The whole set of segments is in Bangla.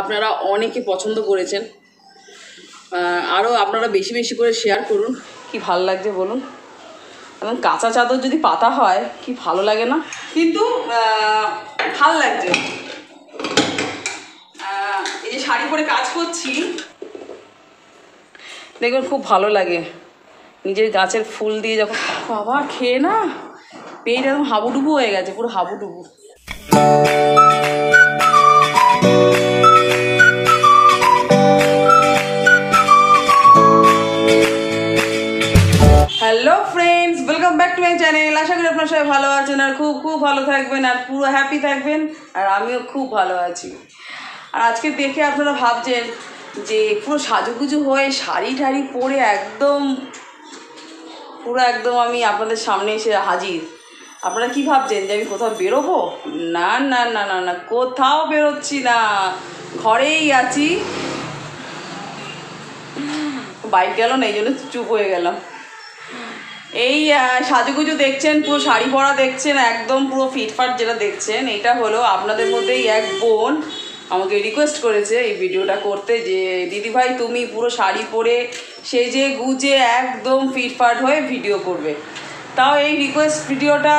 আপনারা অনেকে পছন্দ করেছেন, আরও আপনারা বেশি বেশি করে শেয়ার করুন। কি ভালো লাগছে বলুন, এবং কাঁচা চাদর যদি পাতা হয় কি ভালো লাগে না, কিন্তু ভাল লাগছে। এই যে শাড়ি পরে কাজ করছি, দেখবেন খুব ভালো লাগে। নিজের গাছের ফুল দিয়ে যখন বাবা খেয়ে না পেট একদম হাবুডুবু হয়ে গেছে, পুরো হাবুডুবু। Hello friends, welcome back to my channel. আশা করি আপনার সবাই ভালো আছেন আর খুব খুব ভালো থাকবেন আর পুরো হ্যাপি থাকবেন, আর আমিও খুব ভালো আছি। আর আজকে দেখে আপনারা ভাবছেন যে পুরো সাজুগুজু হয়ে শাড়ি টাড়ি পরে একদম পুরো একদম আমি আপনাদের সামনে এসে হাজির। আপনারা কি ভাবছেন যে আমি কোথাও বেরোবো? না না না না না, কোথাও বেরোচ্ছি না, ঘরেই আছি। বাইক গেল না, এই জন্য চুপ হয়ে গেলাম। এই সাজুগুজু দেখছেন, পুরো শাড়ি পরা দেখছেন, একদম পুরো ফিটফাট যেটা দেখছেন, এটা হলো আপনাদের মধ্যেই এক বোন আমাকে রিকোয়েস্ট করেছে এই ভিডিওটা করতে, যে দিদিভাই তুমি পুরো শাড়ি পরে সেজে গুজে একদম ফিটফাট হয়ে ভিডিও করবে। তাও এই রিকোয়েস্ট ভিডিওটা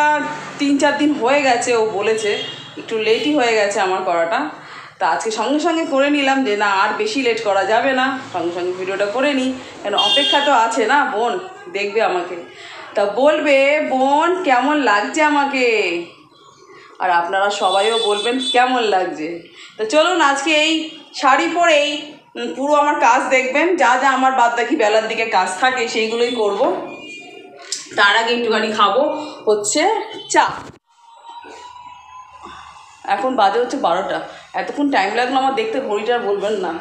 3-4 দিন হয়ে গেছে, ও বলেছে, একটু লেটই হয়ে গেছে আমার করাটা। তা আজকে সঙ্গে সঙ্গে করে নিলাম যে না আর বেশি লেট করা যাবে না, সঙ্গে সঙ্গে ভিডিওটা করে নিই, কেন অপেক্ষা তো আছে না, বোন দেখবে আমাকে, তা বলবে বোন কেমন লাগছে আমাকে, আর আপনারা সবাইও বলবেন কেমন লাগছে। তো চলুন আজকে এই শাড়ি পরেই পুরো আমার কাজ দেখবেন, যা যা আমার বাদবাকি বেলার দিকে কাজ থাকে সেইগুলোই করব। তার আগে একটুখানি খাবো হচ্ছে চা। এখন বাজে হচ্ছে 12টা। এতক্ষণ টাইম লাগলো আমার দেখতে, ঘড়িটা বলবেন না।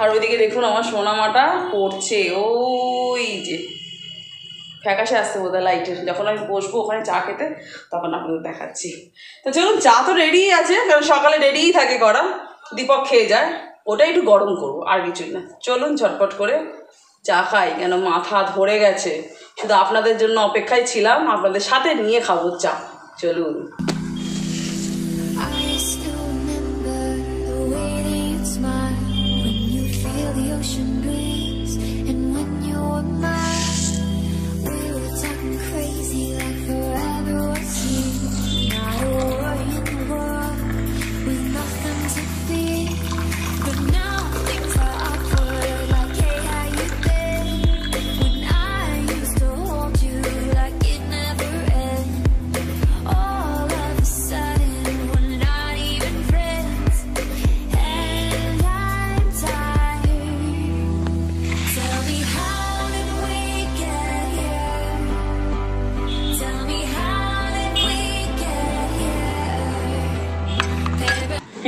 আর ওইদিকে দেখুন আমার সোনামাটা পড়ছে, ওই যে ফ্যাকাশে আসতে বোধ হয় লাইটের, যখন আমি বসবো ওখানে চা খেতে তখন আপনাদের দেখাচ্ছি। তো চলুন, চা তো রেডিই আছে, কারণ সকালে রেডিই থাকে করা, দীপক খেয়ে যায়, ওটাই একটু গরম করবো আর কিছুই না। চলুন ঝটপট করে চা খাই, কেন মাথা ধরে গেছে, শুধু আপনাদের জন্য অপেক্ষায় ছিলাম, আপনাদের সাথে নিয়ে খাবো চা। চলুন।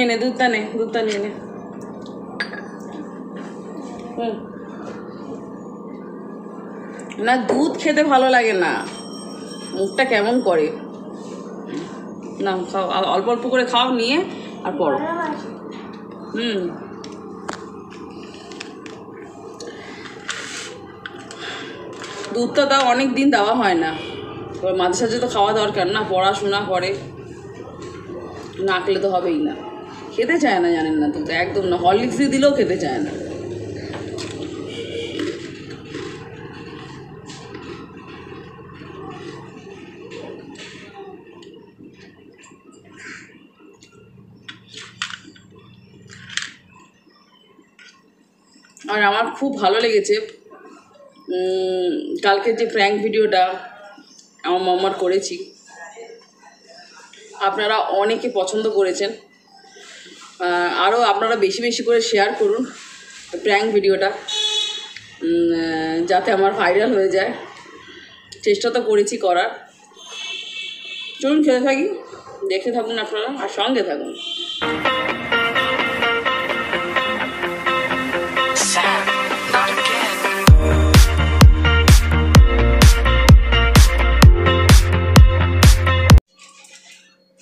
এনে দুধটা নে, দুধটা নিয়ে নে। না দুধ খেতে ভালো লাগে না, মুখটা কেমন করে না, খাও অল্প অল্প করে খাও নিয়ে আর পড়ো। দুধটা তাও অনেক দিন দেওয়া হয় না, এবার মাঝে সাঝে তো খাওয়া দরকার না, পড়াশোনা করে, না খেলে তো হবেই না, খেতে চায় না জানেন না, দুধ একদম না, হরলিক্স দিয়ে দিলেও খেতে চায় না। আর আমার খুব ভালো লেগেছে কালকের যে প্র্যাঙ্ক ভিডিওটা আমার মাম্মার করেছি, আপনারা অনেকে পছন্দ করেছেন, আরও আপনারা বেশি বেশি করে শেয়ার করুন প্র্যাঙ্ক ভিডিওটা, যাতে আমার ভাইরাল হয়ে যায়। চেষ্টা তো করেছি করার। চলুন খেতে থাকি, দেখে থাকুন আপনারা আর সঙ্গে থাকুন।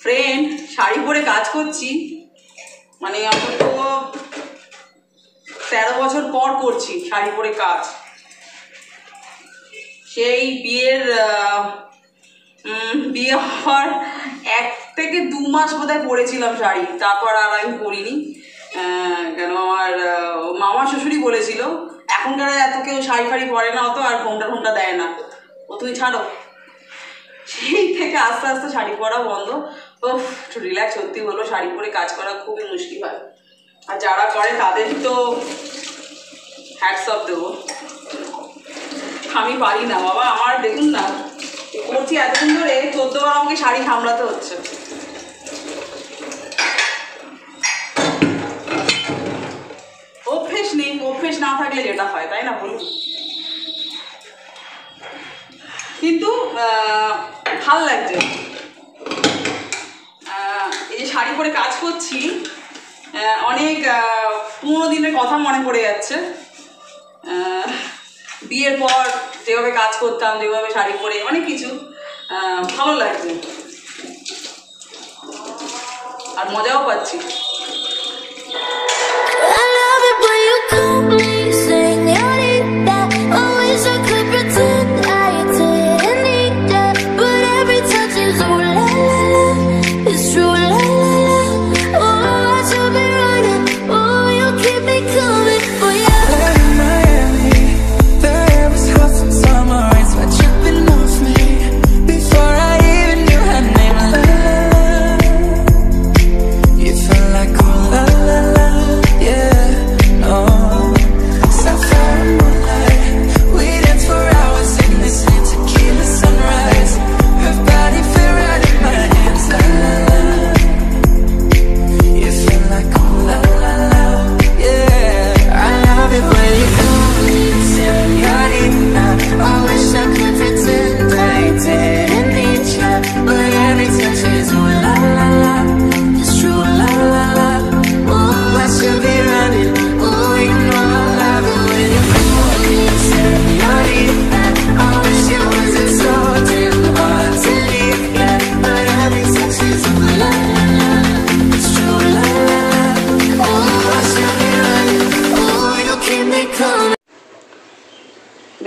ফ্রেন্ড, শাড়ি পরে কাজ করছি, মানে আমি তো 13 বছর পর করছি শাড়ি পরে কাজ। সেই বিয়ে হওয়ার 1 থেকে 2 মাস বোধহয় পরেছিলাম শাড়ি, তারপর আর আমি পরিনি। আমার শ্বশুরই বলেছিল এখনকার এত কেউ শাড়ি ফাড়ি পরে না, অত আর ঘোমটা ঘোমটা দেয় না, ও তুমি ছাড়ো। সেই থেকে আস্তে আস্তে শাড়ি পরা বন্ধ। ও একটু রিল্যাক্স সত্যি বলবো, শাড়ি পরে কাজ করা খুবই মুশকিল হয়, আর যারা করে তাদের তো হ্যাটস অফ দেবো, আমি পারি না বাবা। আমার দেখুন না করছি এতক্ষণ ধরে, 14 বার আমাকে শাড়ি সামলাতে হচ্ছে। অভ্যেস নেই, অভ্যেস না থাকলে যেটা হয় তাই না বলুন, কিন্তু ভাল লাগছে। এই যে শাড়ি পরে কাজ করছি, অনেক পুরোনো দিনের কথা মনে পড়ে যাচ্ছে। বিয়ের পর যেভাবে কাজ করতাম, যেভাবে শাড়ি পরে, অনেক কিছু ভালো লাগছে আর মজাও পাচ্ছি।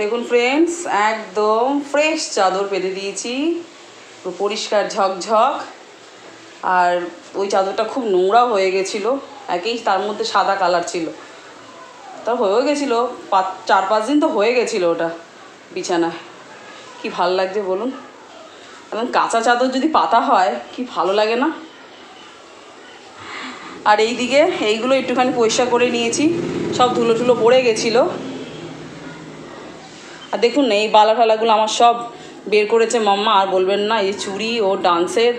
দেখুন ফ্রেন্ডস, একদম ফ্রেশ চাদর পেতে দিয়েছি, পরিষ্কার ঝকঝক। আর ওই চাদরটা খুব নোংরা হয়ে গেছিলো, একেই তার মধ্যে সাদা কালার ছিল, তার হয়েও গেছিলো 4-5 দিন তো হয়ে গেছিলো ওটা বিছানায়। কি ভাল লাগছে বলুন, এবং কাঁচা চাদর যদি পাতা হয় কি ভালো লাগে না। আর এইদিকে এইগুলো একটুখানি পরিষ্কার করে নিয়েছি, সব ধুলো টুলো পড়ে গেছিলো। আর দেখুন এই বালা ঠালাগুলো আমার সব বের করেছে মাম্মা, আর বলবেন না। এই চুড়ি ও ডান্সের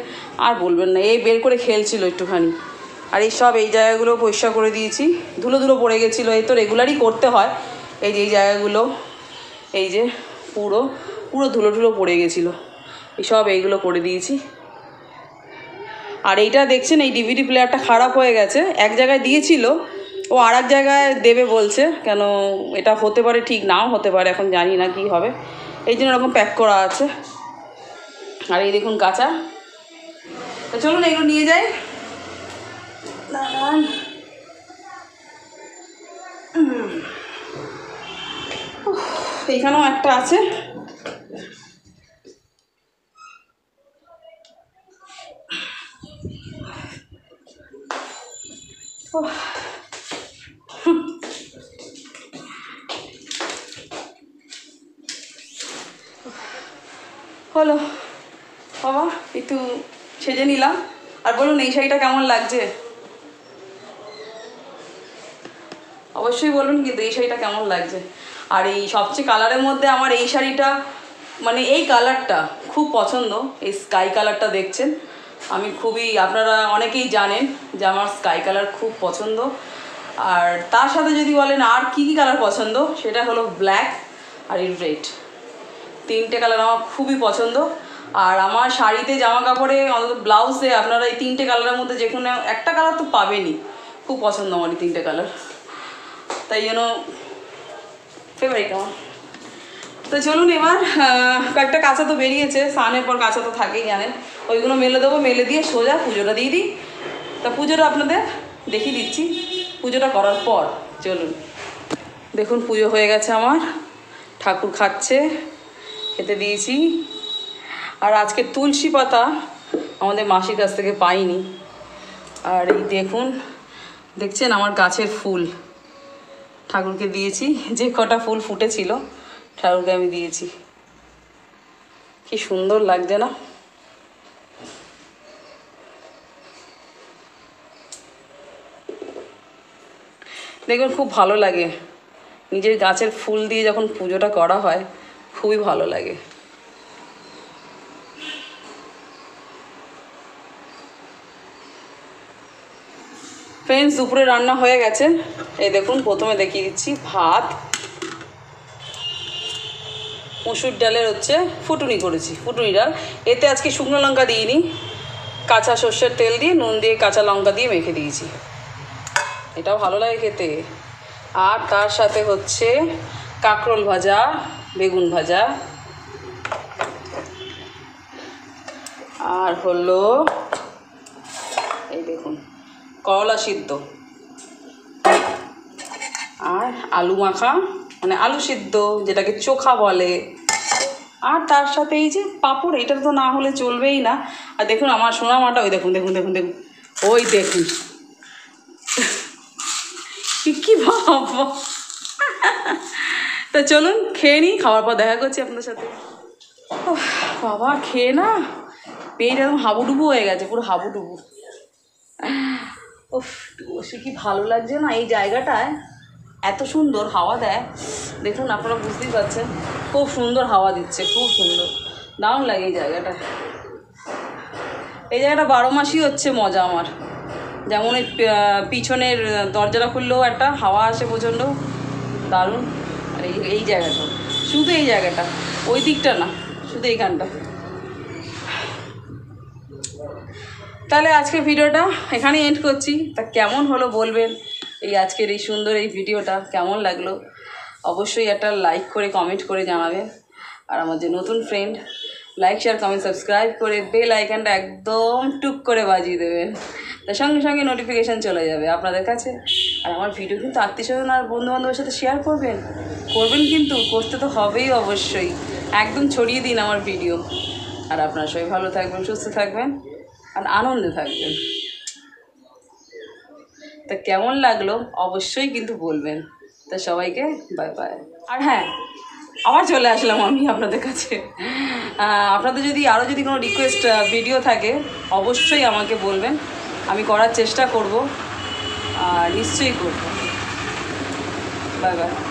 আর বলবেন না, এই বের করে খেলছিল একটুখানি। আর এই সব এই জায়গাগুলো পরিষ্কার করে দিয়েছি, ধুলো ধুলো পড়ে গেছিলো, এই তো রেগুলারই করতে হয়। এই যে এই জায়গাগুলো, এই যে পুরো পুরো ধুলো ধুলো পড়ে গেছিলো, এই সব এইগুলো করে দিয়েছি। আর এইটা দেখছেন এই ডিভিডি প্লেয়ারটা খারাপ হয়ে গেছে, এক জায়গায় দিয়েছিল, ও আর এক জায়গায় দেবে বলছে, কেন এটা হতে পারে ঠিক নাও হতে পারে, এখন জানি না কি হবে, এই জন্য এরকম প্যাক করা আছে। আর এই দেখুন কাঁচা, তো চলুন এগুলো নিয়ে যাই। এইখানেও একটা আছে, হলো বাবা একটু সেজে নিলাম। আর বলুন এই শাড়িটা কেমন লাগছে, অবশ্যই বলুন কিন্তু এই শাড়িটা কেমন লাগছে। আর এই সবচেয়ে কালারের মধ্যে আমার এই শাড়িটা, মানে এই কালারটা খুব পছন্দ, এই স্কাই কালারটা দেখছেন। আমি খুবই, আপনারা অনেকেই জানেন যে আমার স্কাই কালার খুব পছন্দ। আর তার সাথে যদি বলেন আর কী কালার পছন্দ, সেটা হলো ব্ল্যাক আর এই রেড, 3টে কালার আমার খুবই পছন্দ। আর আমার শাড়িতে, জামা কাপড়ে, অন্তত ব্লাউজে আপনারা এই 3টে কালারের মধ্যে যে কোনো একটা কালার তো পাবেনই, খুব পছন্দ আমার এই 3টে কালার, তাই জন্য ফেভারিট আমার। তো চলুন এবার কয়েকটা কাঁচা তো বেরিয়েছে, স্নানের পর কাঁচা তো থাকেই জানেন, ওইগুলো মেলে দেবো, মেলে দিয়ে সোজা পুজোটা দিয়ে দিই। তা পুজোটা আপনাদের দেখিয়ে দিচ্ছি, পুজোটা করার পর চলুন। দেখুন পুজো হয়ে গেছে আমার, ঠাকুর খাচ্ছে, খেতে দিয়েছি। আর আজকে তুলসী পাতা আমাদের মাসির কাছ থেকে পাইনি। আর এই দেখুন, দেখছেন আমার গাছের ফুল, ঠাকুরকে দিয়েছি, যে কটা ফুল ফুটেছিল ঠাকুরকে আমি দিয়েছি। কি সুন্দর লাগছে না? দেখবেন খুব ভালো লাগে নিজের গাছের ফুল দিয়ে যখন পুজোটা করা হয়, খুবই ভালো লাগে। ফ্রেন্ডস, দুপুরে রান্না হয়ে গেছে। এই দেখুন, প্রথমে দেখিয়ে দিচ্ছি ভাত, মসুর ডালের হচ্ছে ফুটুনি করেছি, ফুটুনি ডাল। এতে আজকে শুকনো লঙ্কা দিইনি, কাঁচা সর্ষের তেল দিয়ে নুন দিয়ে কাঁচা লঙ্কা দিয়ে মেখে দিয়েছি, এটাও ভালো লাগে খেতে। আর তার সাথে হচ্ছে কাঁকরোল ভাজা, বেগুন ভাজা, আর হলো এই দেখুন করলা সিদ্ধ, আর আলু মাখা মানে আলু সিদ্ধ যেটাকে চোখা বলে। আর তার সাথে এই যে পাঁপড়, এটা তো না হলে চলবেই না। আর দেখুন আমার সোনা মাটা, ওই দেখুন দেখুন দেখুন দেখুন, ওই দেখুন কি ভাব। তা চলুন খেয়ে নিই, খাওয়ার পর দেখা করছি আপনার সাথে। বাবা খেয়ে না পেট একদম হাবুডুবু হয়ে গেছে, পুরো হাবুডুবু। ওফ, সে কি ভালো লাগছে না? এই জায়গাটায় এত সুন্দর হাওয়া দেয়, দেখুন আপনারা বুঝতেই পারছেন খুব সুন্দর হাওয়া দিচ্ছে, খুব সুন্দর দারুণ লাগে এই জায়গাটা। এই জায়গাটা 12 মাসই হচ্ছে মজা আমার। যেমন এই পিছনের দরজাটা খুললেও একটা হাওয়া আসে প্রচণ্ড দারুণ। আর এই জায়গাটা, শুধু এই জায়গাটা, ওই দিকটা না, শুধু এইখানটা। তাহলে আজকে ভিডিওটা এখানে এন্ড করছি। তা কেমন হলো বলবেন, এই আজকের এই সুন্দর এই ভিডিওটা কেমন লাগলো? অবশ্যই একটা লাইক করে কমেন্ট করে জানাবেন। আর আমার যে নতুন friend, like share comment subscribe করে বেল আইকনটা একদম টুক করে বাজিয়ে দেবেন, তার সঙ্গে সঙ্গে নোটিফিকেশান চলে যাবে আপনাদের কাছে। আর আমার ভিডিও কিন্তু আত্মীয় স্বজন আর বন্ধুবান্ধবের সাথে শেয়ার করবেন, কিন্তু করতে তো হবেই অবশ্যই, একদম ছড়িয়ে দিন আমার ভিডিও। আর আপনারা সবাই ভালো থাকবেন, সুস্থ থাকবেন আর আনন্দে থাকবেন। তা কেমন লাগলো অবশ্যই কিন্তু বলবেন। তা সবাইকে বাই বাই। আর হ্যাঁ, আবার চলে আসলাম আমি আপনাদের কাছে। আপনাদের যদি আরও যদি কোনো রিকোয়েস্ট ভিডিও থাকে অবশ্যই আমাকে বলবেন, আমি করার চেষ্টা করব, নিশ্চয়ই করব। Bye by.